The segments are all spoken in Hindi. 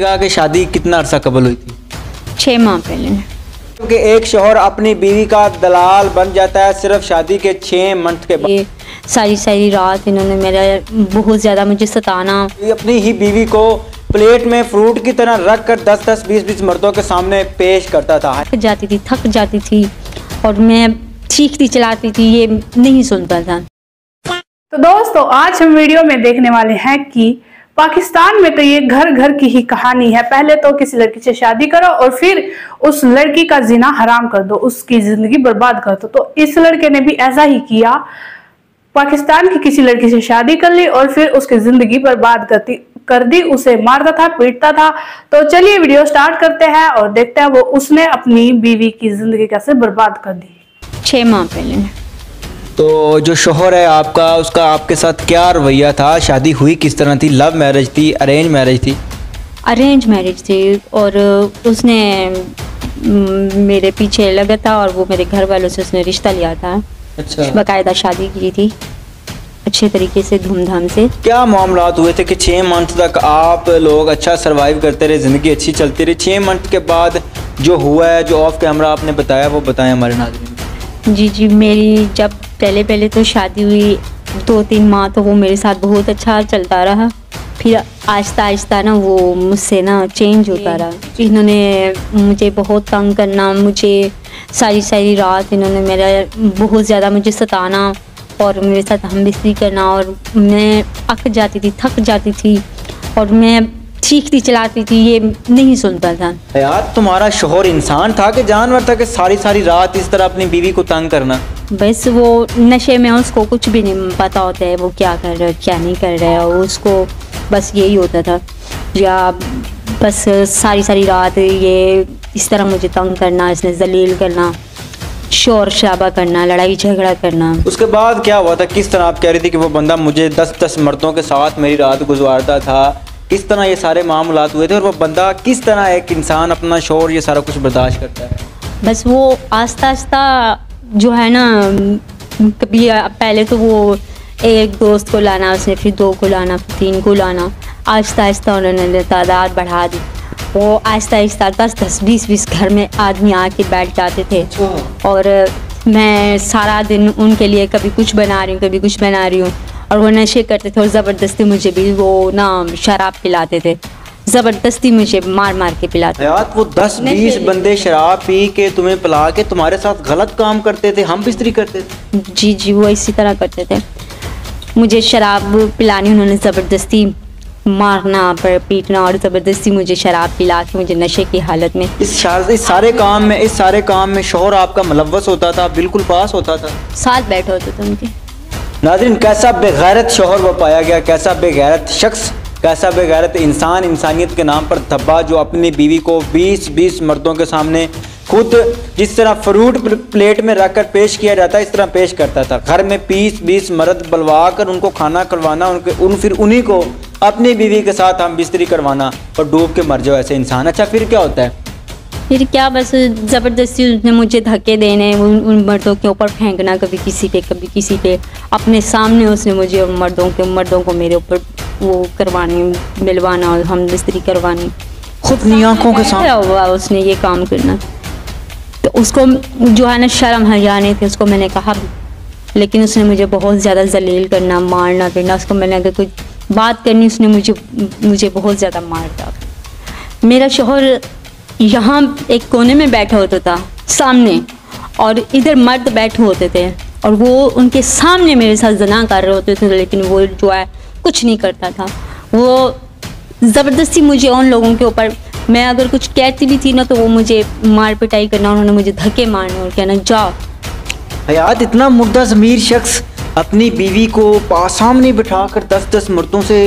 कहा कि शादी कितना अरसा कबल हुई थी? 6 माह पहले। क्योंकि एक शोहर अपनी बीवी का दलाल बन जाता है सिर्फ शादी के 6 मंथ के बाद। सारी रात इन्होंने मेरा बहुत ज़्यादा मुझे सताना। अपनी ही बीवी को प्लेट में फ्रूट की तरह रख कर 10-10, 20-20 मर्दों के सामने पेश करता था। थक जाती थी और मैं चीखती चलाती थी, ये नहीं सुनता था। तो दोस्तों आज हम वीडियो में देखने वाले हैं कि पाकिस्तान में तो ये घर घर की ही कहानी है। पहले तो किसी लड़की से शादी करो और फिर उस लड़की का जीना हराम कर दो, उसकी जिंदगी बर्बाद कर दो। तो इस लड़के ने भी ऐसा ही किया, पाकिस्तान की किसी लड़की से शादी कर ली और फिर उसकी जिंदगी बर्बाद कर दी, उसे मारता था, पीटता था। तो चलिए वीडियो स्टार्ट करते हैं और देखते हैं वो उसने अपनी बीवी की जिंदगी कैसे बर्बाद कर दी 6 माह पहले। तो जो शोहर है आपका, उसका आपके साथ क्या रवैया था? शादी हुई किस तरह थी? लव मैरिज थी, अरेंज मैरिज थी? अरेंज मैरिज थी। और उसने मेरे पीछे लगा था और वो मेरे घर वालों से उसने रिश्ता लिया था। अच्छा। बाकायदा शादी की थी अच्छे तरीके से, धूमधाम से। क्या मामलात हुए थे कि 6 मंथ तक आप लोग अच्छा सर्वाइव करते रहे, ज़िंदगी अच्छी चलती रही? 6 मंथ के बाद जो हुआ है, जो ऑफ कैमरा आपने बताया, वो बताएं हमारे नाज़रीन। जी, मेरी जब पहले तो शादी हुई 2-3 माह, तो वो मेरे साथ बहुत अच्छा चलता रहा। फिर आहिस्ता ना वो मुझसे ना चेंज होता रहा। इन्होंने मुझे बहुत तंग करना, मुझे सारी रात इन्होंने मेरा बहुत ज़्यादा मुझे सताना और मेरे साथ हमबिस्ती करना। और मैं थक जाती थी और मैं चीखती चलाती थी, ये नहीं सुनता था। यार तुम्हारा शोहर इंसान था कि जानवर था कि सारी रात इस तरह अपनी बीवी को तंग करना? बस वो नशे में, उसको कुछ भी नहीं पता होता है वो क्या कर रहा है क्या नहीं कर रहा है। उसको बस यही होता था, या बस सारी रात ये इस तरह मुझे तंग करना, इसने जलील करना, शोर शराबा करना, लड़ाई झगड़ा करना। उसके बाद क्या हुआ था? किस तरह आप कह रही थी कि वो बंदा मुझे 10-10 मर्दों के साथ मेरी रात गुजारता था, किस तरह ये सारे मामलात हुए थे? और वो बंदा किस तरह, एक इंसान अपना शोर ये सारा कुछ बर्दाश्त करता है? बस वो आस्ता जो है ना, कभी पहले तो वो एक दोस्त को लाना, उसने फिर 2 को लाना, फिर 3 को लाना। आस्ता उन्होंने तादाद बढ़ा दी। वो आस्ता 10-10, 20-20 घर में आदमी आके बैठ जाते थे। और मैं सारा दिन उनके लिए कभी कुछ बना रही हूँ, कभी कुछ बना रही हूँ। और वो नशे करते थे और ज़बरदस्ती मुझे भी वो ना शराब पिलाते थे, ज़बरदस्ती मुझे मार के पिलाते थे। वो 10-20 बंदे शराब पी के तुम्हें पिला के तुम्हारे साथ गलत काम करते थे, हम बिस्तरी करते थे। जी, वो इसी तरह करते थे। मुझे शराब पिलानी उन्होंने, ज़बरदस्ती मारना पर पीटना और ज़बरदस्ती मुझे शराब पिला के मुझे नशे की हालत में। इस सारे काम में शोहर आपका मुलव्वस होता था, बिल्कुल पास होता था, साथ बैठा होता था उनके। नाज़रीन कैसा बेगैरत शोहर वो पाया गया, कैसा बेगैरत शख्स, कैसा बेगैरत इंसान, इंसानियत के नाम पर धब्बा, जो अपनी बीवी को 20-20 मर्दों के सामने खुद जिस तरह फ्रूट प्लेट में रखकर पेश किया जाता है, इस तरह पेश करता था। घर में 20-20 मर्द बुलवा कर उनको खाना करवाना, फिर उन्हीं को अपनी बीवी के साथ हम बिस्तरी करवाना और डूब के मर जाओ ऐसे इंसान। अच्छा फिर क्या होता है? फिर क्या, बस ज़बरदस्ती उसने मुझे धक्के देने, उन मर्दों के ऊपर फेंकना, कभी किसी पे कभी किसी पे। अपने सामने उसने मुझे मर्दों को मेरे ऊपर वो करवानी, मिलवाना और हम बिस्तरी करवानी, खुद अपनी आँखों के सामने हुआ उसने ये काम करना। तो उसको जो है ना शर्म हया नहीं थी, उसको मैंने कहा, लेकिन उसने मुझे बहुत ज़्यादा जलील करना, मारना पीटना। उसको मैंने अगर कुछ बात करनी, उसने मुझे बहुत ज़्यादा मारता। मेरा शोहर यहाँ एक कोने में बैठा होता था सामने, और इधर मर्द बैठे होते थे और वो उनके सामने मेरे साथ जना कर रहे होते थे, लेकिन वो जो है कुछ नहीं करता था। वो ज़बरदस्ती मुझे उन लोगों के ऊपर, मैं अगर कुछ कहती भी थी ना, तो वो मुझे मार पिटाई करना, उन्होंने मुझे धक्के मारने और कहना जाओ। हयात इतना मुर्दा ज़मीर शख्स अपनी बीवी को सामने बिठा कर 10-10 मर्दों से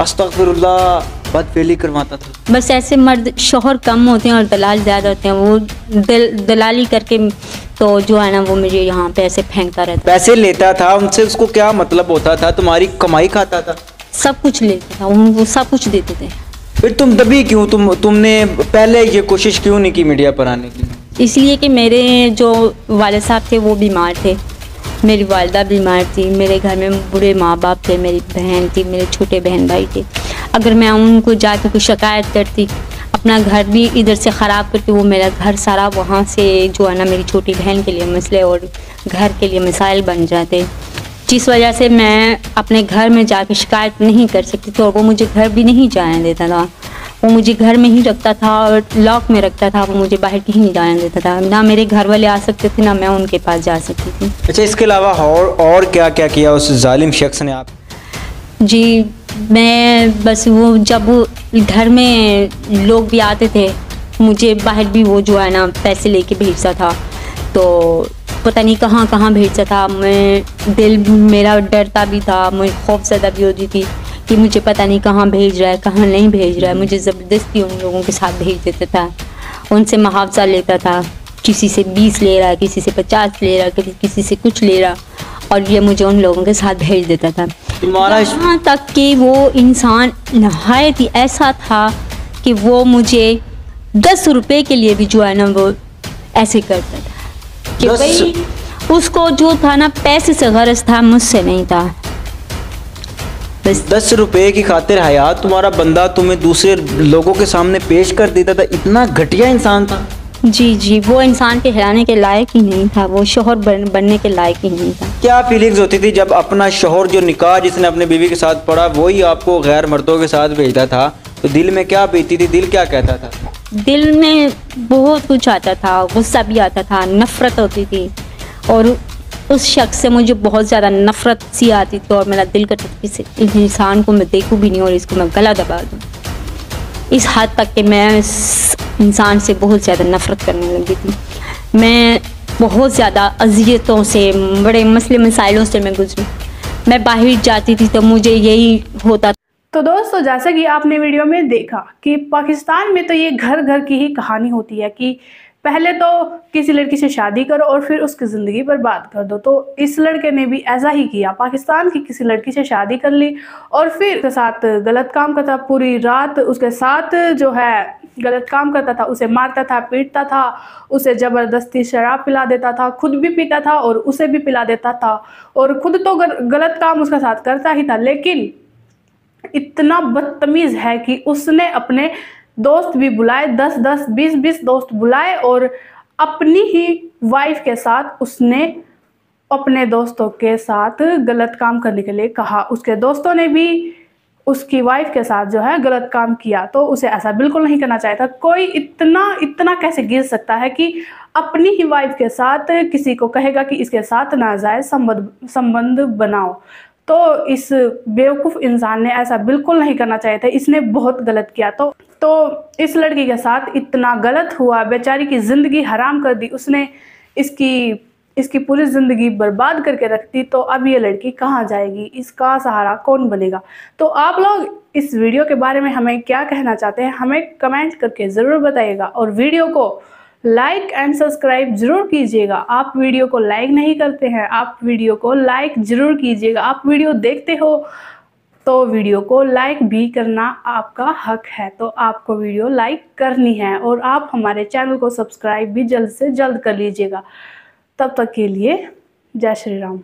अस्तग़फिरुल्लाह बदफेली करवाता था। बस ऐसे मर्द शोहर कम होते हैं और दलाल ज़्यादा होते हैं। वो दलाली करके तो जो है ना, वो मुझे यहाँ पे ऐसे फेंकता रहता, पैसे लेता था उनसे। उसको क्या मतलब होता था? तुम्हारी कमाई खाता था, सब कुछ लेता था, वो सब कुछ देते थे। फिर तुम दबी क्यों? तुमने पहले ये कोशिश क्यों नहीं की मीडिया पर आने की? इसलिए कि मेरे जो वालिद साहब थे वो बीमार थे, मेरी वालदा बीमार थी, मेरे घर में बूढ़े माँ बाप थे, मेरी बहन थी, मेरे छोटे बहन भाई थे। अगर मैं उनको जाकर कुछ शिकायत करती, अपना घर भी इधर से ख़राब करती, वो मेरा घर सारा वहाँ से जो है ना मेरी छोटी बहन के लिए मसले और घर के लिए मसाइल बन जाते, जिस वजह से मैं अपने घर में जाकर शिकायत नहीं कर सकती थी। और वो मुझे घर भी नहीं जाने देता था, वो मुझे घर में ही रखता था और लॉक में रखता था, वो मुझे बाहर कहीं नहीं जाने देता था। ना मेरे घर वाले आ सकते थे, ना मैं उनके पास जा सकती थी। अच्छा, इसके अलावा और क्या क्या किया उस जालिम शख्स ने आप? जी, मैं बस वो जब घर में लोग भी आते थे, मुझे बाहर भी वो जो है ना पैसे लेके भेजता था, तो पता नहीं कहाँ कहाँ भेजता था। मैं दिल मेरा डरता भी था, मुझे खौफजदा भी होती थी कि मुझे पता नहीं कहाँ भेज रहा है, कहाँ नहीं भेज रहा है। मुझे ज़बरदस्ती उन लोगों के साथ भेज देता था, उनसे मुआवजा लेता था, किसी से 20 ले रहा, किसी से 50 ले रहा, किसी से कुछ ले रहा, और ये मुझे उन लोगों के साथ भेज देता था। यहाँ तक कि वो इंसान नहायत ही ऐसा था कि वो मुझे 10 रुपये के लिए भी जो है ना वो ऐसे करता था कि भाई उसको जो था ना पैसे से गरज था, मुझसे नहीं था। बस 10 रुपये की खातिर हयात तुम्हारा बंदा तुम्हें दूसरे लोगों के सामने पेश कर देता था। इतना घटिया इंसान था। जी, वो इंसान के हिलाने के लायक ही नहीं था, वो शोहर बनने के लायक ही नहीं था। क्या फीलिंग्स होती थी जब अपना शोहर जो निकाह जिसने अपने बीवी के साथ पढ़ा वही आपको गैर मर्दों के साथ भेजता था, तो दिल में क्या बीती थी, दिल क्या कहता था? दिल में बहुत कुछ आता था, गुस्सा भी आता था, नफरत होती थी, और उस शख्स से मुझे बहुत ज़्यादा नफरत सी आती थी। और मेरा दिल करता था कि इस इंसान को मैं देखूँ भी नहीं और इसको मैं गला दबा दूँ। इस हद तक कि मैं इस इंसान से बहुत ज़्यादा नफरत करने लगी थी। मैं बहुत ज़्यादा अजियतों से, बड़े मसले मसाइलों से मैं गुजरी। मैं बाहर जाती थी तो मुझे यही होता था। तो दोस्तों, जैसा कि आपने वीडियो में देखा कि पाकिस्तान में तो ये घर घर की ही कहानी होती है कि पहले तो किसी लड़की से शादी करो और फिर उसकी ज़िंदगी बर्बाद कर दो। तो इस लड़के ने भी ऐसा ही किया, पाकिस्तान की किसी लड़की से शादी कर ली और फिर उसके साथ गलत काम करता, पूरी रात उसके साथ जो है गलत काम करता था, उसे मारता था, पीटता था, उसे ज़बरदस्ती शराब पिला देता था, खुद भी पीता था और उसे भी पिला देता था। और खुद तो गलत काम उसके साथ करता ही था, लेकिन इतना बदतमीज़ है कि उसने अपने दोस्त भी बुलाए, 10-10, 20-20 दोस्त बुलाए और अपनी ही वाइफ के साथ उसने अपने दोस्तों के साथ गलत काम करने के लिए कहा। उसके दोस्तों ने भी उसकी वाइफ के साथ जो है गलत काम किया, तो उसे ऐसा बिल्कुल नहीं करना चाहिए था। कोई इतना कैसे गिर सकता है कि अपनी ही वाइफ के साथ किसी को कहेगा कि इसके साथ नाजायज़ संबंध बनाओ। तो इस बेवकूफ़ इंसान ने ऐसा बिल्कुल नहीं करना चाहिए था, इसने बहुत गलत किया। तो इस लड़की के साथ इतना गलत हुआ, बेचारी की ज़िंदगी हराम कर दी उसने, इसकी पूरी ज़िंदगी बर्बाद करके रख दी। तो अब ये लड़की कहाँ जाएगी, इसका सहारा कौन बनेगा? तो आप लोग इस वीडियो के बारे में हमें क्या कहना चाहते हैं, हमें कमेंट करके ज़रूर बताइएगा। और वीडियो को लाइक एंड सब्सक्राइब जरूर कीजिएगा। आप वीडियो को लाइक नहीं करते हैं, आप वीडियो को लाइक जरूर कीजिएगा। आप वीडियो देखते हो तो वीडियो को लाइक भी करना आपका हक है, तो आपको वीडियो लाइक करनी है। और आप हमारे चैनल को सब्सक्राइब भी जल्द से जल्द कर लीजिएगा। तब तक के लिए जय श्री राम।